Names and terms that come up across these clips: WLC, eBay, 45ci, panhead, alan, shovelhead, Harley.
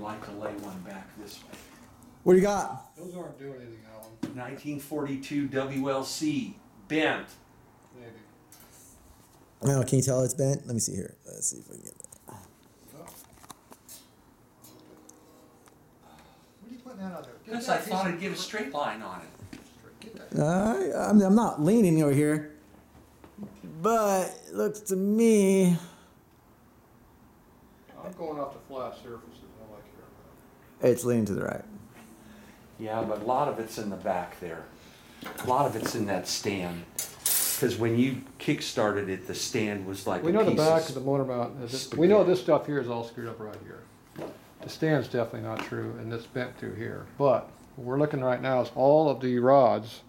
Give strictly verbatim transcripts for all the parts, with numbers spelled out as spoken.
I'd like to lay one back this way. What do you got? Those aren't doing anything, Alan. nineteen forty-two W L C, bent. Maybe. Now, can you tell it's bent? Let me see here. Let's see if we can get that. Oh. What are you putting that out there? Because I thought I'd get a straight line on it. Get that. Uh, I mean, I'm not leaning over here, but it looks to me. I'm going off the flat surfaces. I like here. It's leaning to the right. Yeah, but a lot of it's in the back there. A lot of it's in that stand. Because when you kick-started it, the stand was like we a know piece the back of the motor mount. Is it, we know this stuff here is all screwed up right here. The stand's definitely not true, and it's bent through here. But what we're looking right now is all of the rods.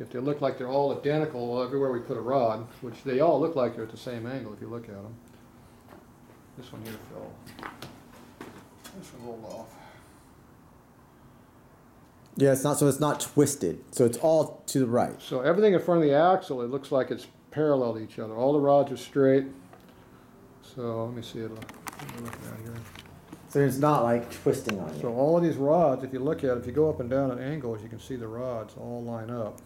If they look like they're all identical everywhere we put a rod, which they all look like they're at the same angle if you look at them. This one here fell. This one rolled off. Yeah, it's not so it's not twisted. So it's all to the right. So everything in front of the axle, it looks like it's parallel to each other. All the rods are straight. So let me see it. So it's not like twisting on you. So all of these rods, if you look at it, if you go up and down at angles, you can see the rods all line up.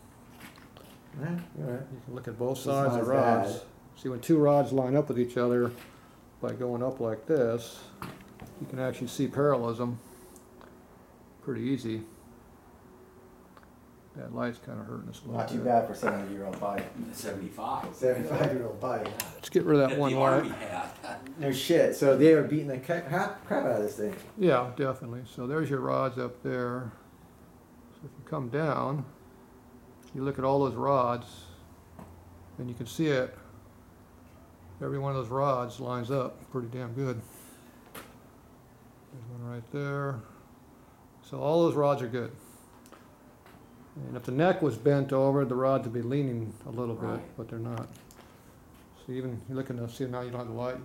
All right. All right. You can look at both sides of the rods. Bad. See, when two rods line up with each other by going up like this, you can actually see parallelism pretty easy. That light's kind of hurting us a little bit. Not too bad for a seventy-year-old bike. seventy-five. seventy-five-year-old bike. Let's get rid of that one light. No shit. So they are beating the crap out of this thing. Yeah, definitely. So there's your rods up there. So if you come down, you look at all those rods, and you can see it. Every one of those rods lines up pretty damn good. There's one right there. So all those rods are good. And if the neck was bent over, the rods would be leaning a little bit, right. But they're not. So even you're looking to see now you don't have the light.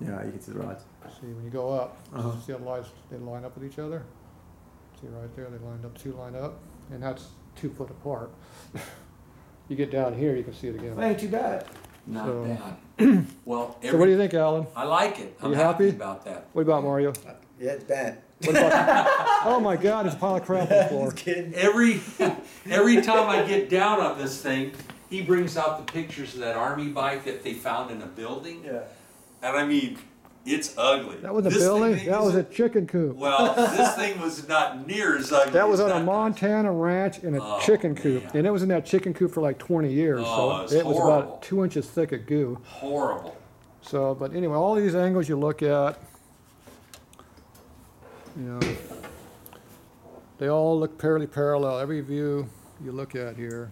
Yeah, you can see the rods. See when you go up, uh-huh. See how the lights they line up with each other. See right there, they lined up, two line up, and that's two foot apart. You get down here, you can see it again. That ain't too bad. Not so, bad. Well, every, so what do you think, Alan? I like it. I'm Are you happy? happy about that. What about Mario? Uh, yeah, it's bad. What about, oh my God, it's a pile of crap on the floor. Every every time I get down on this thing, he brings out the pictures of that army bike that they found in a building. Yeah. And I mean, it's ugly. That was a this building? Thing, that was a chicken coop. Well, this thing was not near as ugly. That was on a Montana ranch in a oh, chicken coop. Man. And it was in that chicken coop for like twenty years. Oh, so it was, it was about two inches thick of goo. Horrible. So, but anyway, all these angles you look at, you know, they all look fairly parallel. Every view you look at here.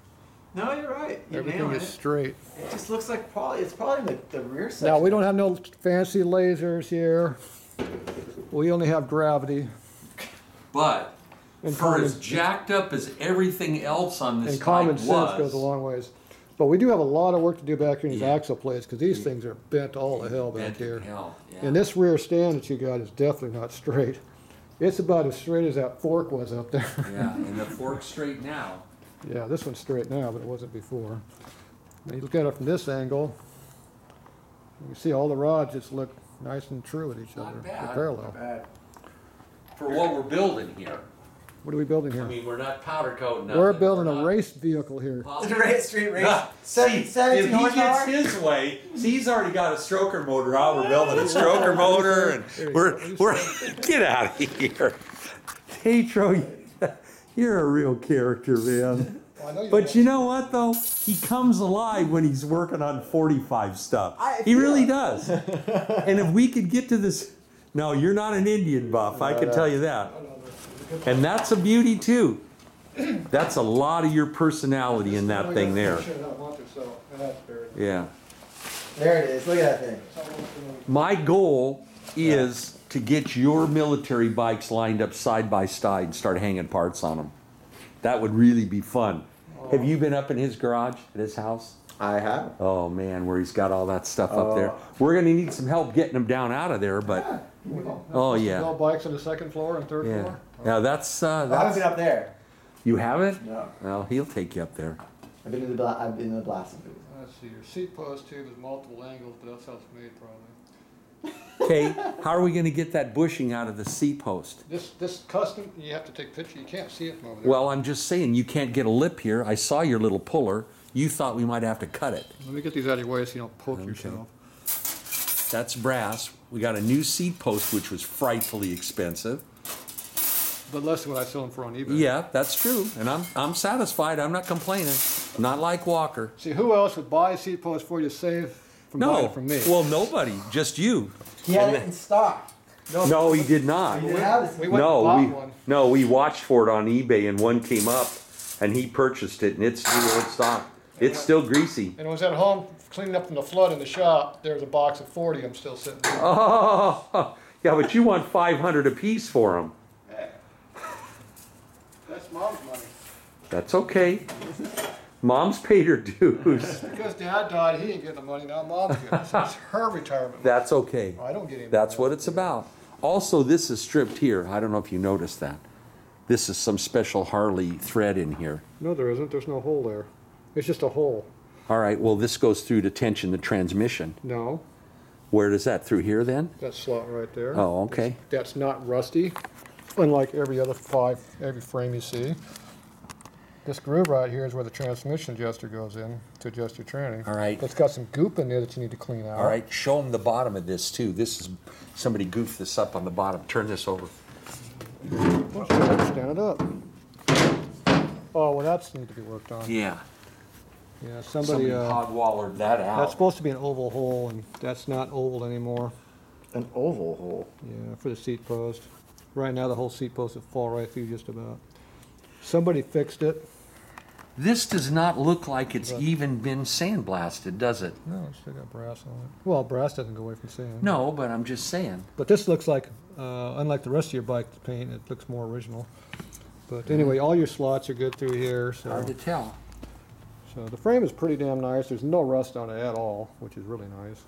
No, you're right. You everything is it. straight. It just looks like probably it's probably the, the rear section. Now we don't have no fancy lasers here. We only have gravity. But and for common, as jacked up as everything else on this, and common sense was, goes a long ways. But we do have a lot of work to do back here in these yeah. axle plates because these yeah. things are bent all yeah. the hell back bent here. Hell. Yeah. And this rear stand that you got is definitely not straight. It's about as straight as that fork was up there. Yeah, and the fork's straight now. Yeah, this one's straight now, but it wasn't before. Now you look at it from this angle, you can see all the rods just look nice and true at each Not other. Bad. They're parallel. Not bad. For what we're building here. What are we building here? I mean, we're not powder coating nothing. We're building we're a race vehicle here. It's a race, street race. Nah. See, if he gets his way, see, he's already got a stroker motor out. We're building a stroker motor, and we're we're get out of here. Hey, Troy, you're a real character, man. Well, you but you know what, though? He comes alive when he's working on forty-five stuff. I, he really yeah. does. And if we could get to this, no, you're not an Indian buff. I can tell you that. And that's a beauty too. That's a lot of your personality in that thing there. Yeah. There it is. Look at that thing. My goal is to get your military bikes lined up side by side and start hanging parts on them. That would really be fun. Have you been up in his garage at his house? I have. Oh man, where he's got all that stuff up there. We're gonna need some help getting them down out of there, but. Well, oh yeah. All bikes on the second floor and third yeah. floor. Oh. Now that's. Uh, that's well, I haven't been up there. You haven't? No. Well, he'll take you up there. I've been in the I've been in the blasting booth. Let's see. Your seat post tube is multiple angles, but that's how it's made, probably. Okay, how are we going to get that bushing out of the C-post? This this custom, you have to take a picture. You can't see it from over there. Well, I'm just saying, you can't get a lip here. I saw your little puller. You thought we might have to cut it. Let me get these out of your way so you don't poke okay. yourself. That's brass. We got a new seat post, which was frightfully expensive. But less than what I sell them for on eBay. Yeah, that's true. And I'm I'm satisfied. I'm not complaining. I'm not like Walker. See, who else would buy a seat post for you to save from no. buying it from me? Well, nobody. Just you. He had it in stock. No, no he did not. He didn't have it. We went no, and bought we, one. No, we watched for it on eBay, and one came up, and he purchased it, and it's still in stock. It's still greasy. And I was at home cleaning up from the flood in the shop. There was a box of forty. I'm still sitting there. Oh, yeah, but you want five hundred apiece for them. Hey, that's Mom's money. That's okay. Mom's paid her dues. Because Dad died, he didn't get the money. Now Mom's getting it. So it's her retirement money. That's okay. I don't get any. That's what it's about. Also, this is stripped here. I don't know if you noticed that. This is some special Harley thread in here. No, there isn't. There's no hole there. It's just a hole. All right, well, this goes through to tension the transmission. No. Where does that, through here then? That slot right there. Oh, okay. That's, that's not rusty, unlike every other five, every frame you see. This groove right here is where the transmission adjuster goes in to adjust your tranny. All right. It's got some goop in there that you need to clean out. All right, show them the bottom of this too. This is, somebody goofed this up on the bottom. Turn this over. Well, stand it up. Oh, well, that's need to be worked on. Yeah. Yeah, somebody, somebody uh, hog-wallered that out. That's supposed to be an oval hole, and that's not oval anymore. An oval hole? Yeah, for the seat post. Right now, the whole seat post would fall right through just about. Somebody fixed it. This does not look like it's but, even been sandblasted, does it? No, it's still got brass on it. Well, brass doesn't go away from sand. No, but I'm just saying. But this looks like, uh, unlike the rest of your bike the paint, it looks more original. But anyway, all your slots are good through here. So. Hard to tell. So the frame is pretty damn nice. There's no rust on it at all, which is really nice.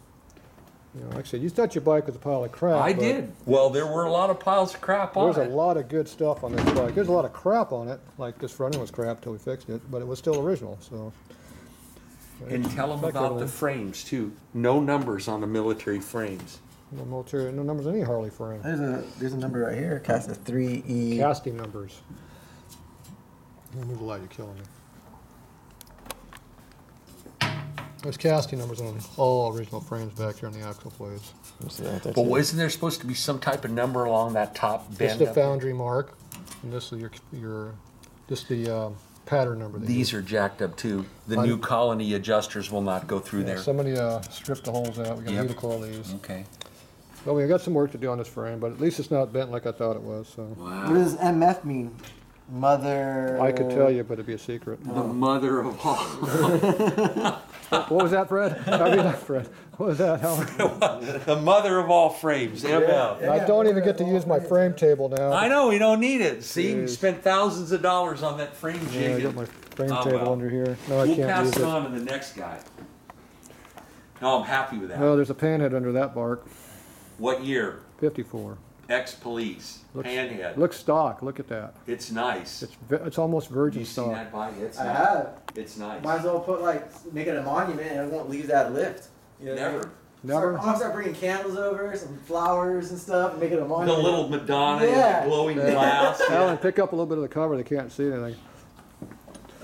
You know, like I said, you thought your bike was a pile of crap. I did. Well, there were a lot of piles of crap on it. There's a lot of good stuff on this bike. There's a lot of crap on it. Like this front end was crap till we fixed it, but it was still original. So. And tell them about the frames too. No numbers on the military frames. No military, no numbers on any Harley frame. There's a there's a number right here. Cast a three E. Casting numbers. You move a lot. You're killing me. There's casting numbers on all original frames back here on the axle plates. But well, isn't there supposed to be some type of number along that top bend? This is the foundry mark, and this is your your just the uh, pattern number. These are jacked up too. The I, new colony adjusters will not go through yeah, there. Somebody uh, stripped the holes out. We're gonna need to call these. Okay. Well, we got some work to do on this frame, but at least it's not bent like I thought it was. So. Wow. What does M F mean? Mother. I could tell you, but it'd be a secret. Oh. The mother of all. What was that, Fred? I mean, not Fred. What was that, Howard? The mother of all frames, M F. Yeah, yeah, I don't yeah, even get to use my frame table now. I know, we don't need it. See, we spent thousands of dollars on that frame jig. Yeah, I got my frame oh, table well. under here. No, I we'll can't pass use it on to the next guy. No, I'm happy with that. No, there's a panhead under that bark. What year? fifty-four. Ex-police, panhead. Looks stock, look at that. It's nice. It's it's almost virgin stock. You seen that body? It's I nice. have. It's nice. Might as well put like, make it a monument and it won't leave that lift. You know, Never. Never. I'll start bringing candles over, some flowers and stuff, and make it a monument. The little Madonna yeah. glowing yeah. glass. Alan, pick up a little bit of the cover, they can't see anything.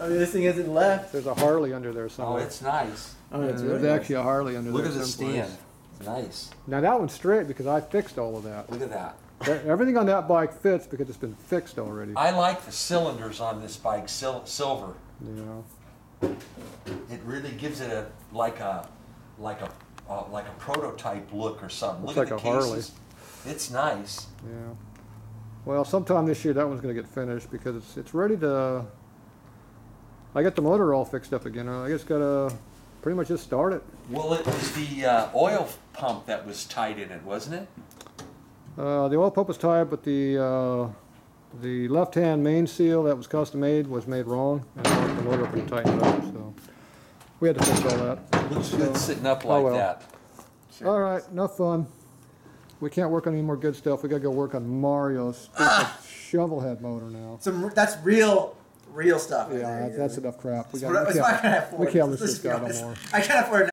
I mean, this thing isn't left. There's a Harley under there somewhere. Oh, it's nice. Oh, it's really There's nice. actually a Harley under look there Look at the stand. Place. Nice. Now that one's straight because I fixed all of that. Look at that. Everything on that bike fits because it's been fixed already. I like the cylinders on this bike, sil silver. Yeah. It really gives it a like a like a uh, like a prototype look or something. Looks look like at the a cases. Harley. It's nice. Yeah. Well, sometime this year that one's going to get finished because it's it's ready to. I got the motor all fixed up again. I just got a. Pretty much just started. Well, it was the uh, oil pump that was tied in it, wasn't it? Uh, the oil pump was tied, but the uh, the left-hand main seal that was custom made was made wrong, and the motor pretty tightened up. So we had to fix all that. Looks so, good sitting up like oh well. that. Sure. All right, enough fun. We can't work on any more good stuff. We got to go work on Mario's ah! shovelhead motor now. Some that's real. Real stuff. Yeah, that's enough crap. We, got, we, can't, we can't resist God no more. I can't afford it.